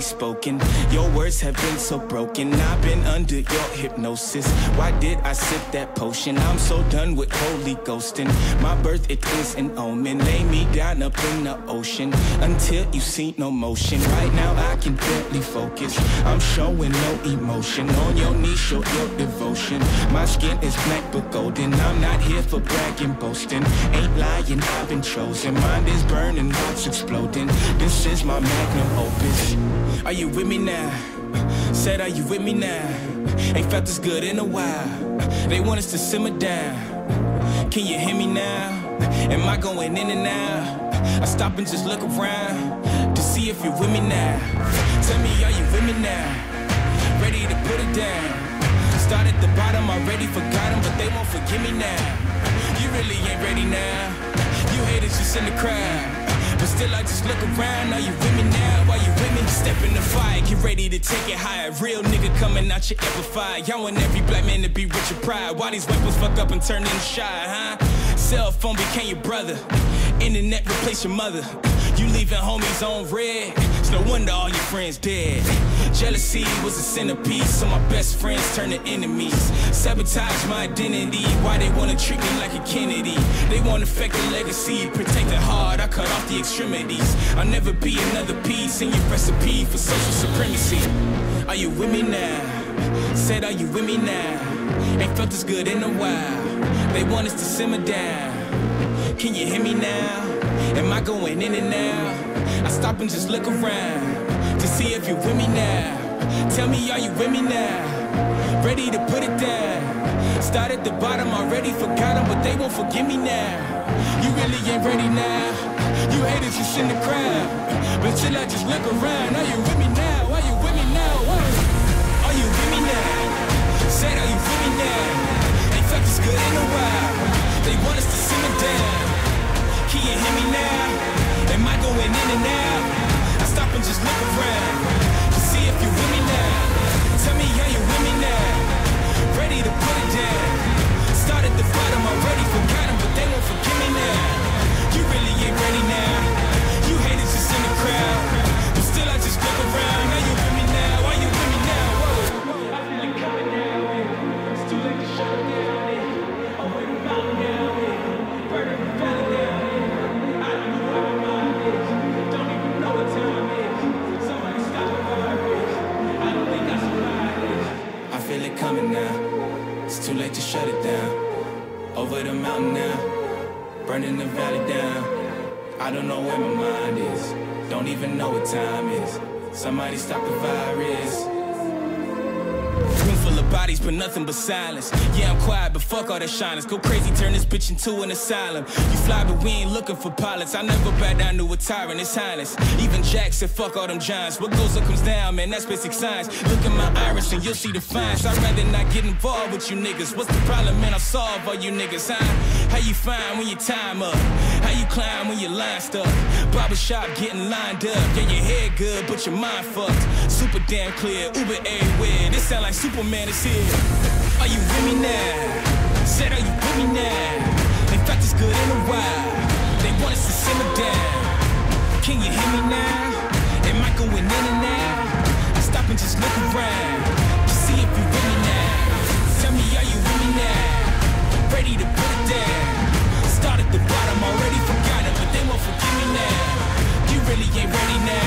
hardly spoken. Your words have been so broken. I've been under your hypnosis. Why did I sip that potion? I'm so done with holy ghosting. My birth, it is an omen. Lay me down up in the ocean until you see no motion. Right now I can barely focus. I'm showing no emotion. On your knees, show your devotion. My skin is black but golden. I'm not here for bragging, boasting. Ain't lying, I've been chosen. Mind is burning, heart's exploding. This is my magnum opus. Are you with me now? Said, are you with me now? Ain't felt this good in a while. They want us to simmer down. Can you hear me now? Am I going in and out? I stop and just look around to see if you're with me now. Tell me, are you with me now? Ready to put it down. Start at the bottom, already forgot them, but they won't forgive me now. You really ain't ready now. You haters just in the crowd. But still I just look around, are you with me now? Are you with me? Step in the fire, get ready to take it higher. Real nigga coming out your amplifier. Y'all want every black man to be rich and pride. Why these weapons fuck up and turn in shy, huh? Cell phone became your brother. Internet replace your mother. You leaving homies on red. It's no wonder all your friends dead. Jealousy was a centerpiece, so my best friends turned to enemies. Sabotage my identity. Why they wanna treat me like a Kennedy? They wanna affect the legacy. Protect the heart, I cut off the extremities. I'll never be another piece in your recipe for social supremacy. Are you with me now? Said, are you with me now? Ain't felt this good in a while. They want us to simmer down. Can you hear me now? Am I going in and out? I stop and just look around to see if you're with me now. Tell me, are you with me now? Ready to put it down. Start at the bottom, already forgot them, but they won't forgive me now. You really ain't ready now. You haters just in the crowd. But till I just look around, are you with me now? Are you with me now? Are you with me now? Said, are you with me now? Ain't felt this good in a while. They want us to simmer down. Can you hear me now? Am I going in and out? Stop and just look around to see if you're with me now. Tell me, are you with me now? Ready to put it down. Start at the bottom, already forgot them, but they won't forgive me now. You really ain't ready now. You haters just in the crowd, but still I just look around. Are you with me now? Are you with me now? Whoa. I feel you coming down, yeah. It's too late to shut it down. Coming now, it's too late to shut it down. Over the mountain now, burning the valley down. I don't know where my mind is, don't even know what time is. Somebody stop the virus. Room full of bodies, but nothing but silence. Yeah, I'm quiet, but fuck all that shyness. Go crazy, turn this bitch into an asylum. You fly, but we ain't looking for pilots. I never back down to a tyrant, it's highness. Even Jack said, fuck all them giants. What goes up comes down, man, that's basic science. Look at my iris and you'll see the fines. I'd rather not get involved with you niggas. What's the problem, man? I'll solve all you niggas, huh? How you find when your time up? How you climb when you're lined stuck? Barbershop getting lined up. Yeah, your head good, but your mind fucked. Super damn clear, Uber everywhere. This sound like Superman is here. Are you with me now? Said, are you with me now? Ain't felt this good in a while. They want us to simmer down. Can you hear me now? Am I going in and out? I stop and just look around to see if you're with me now. Tell me, are you with me now? Ready to put it down. Start at the bottom, already forgot it, but they won't forgive me now. You really ain't ready now.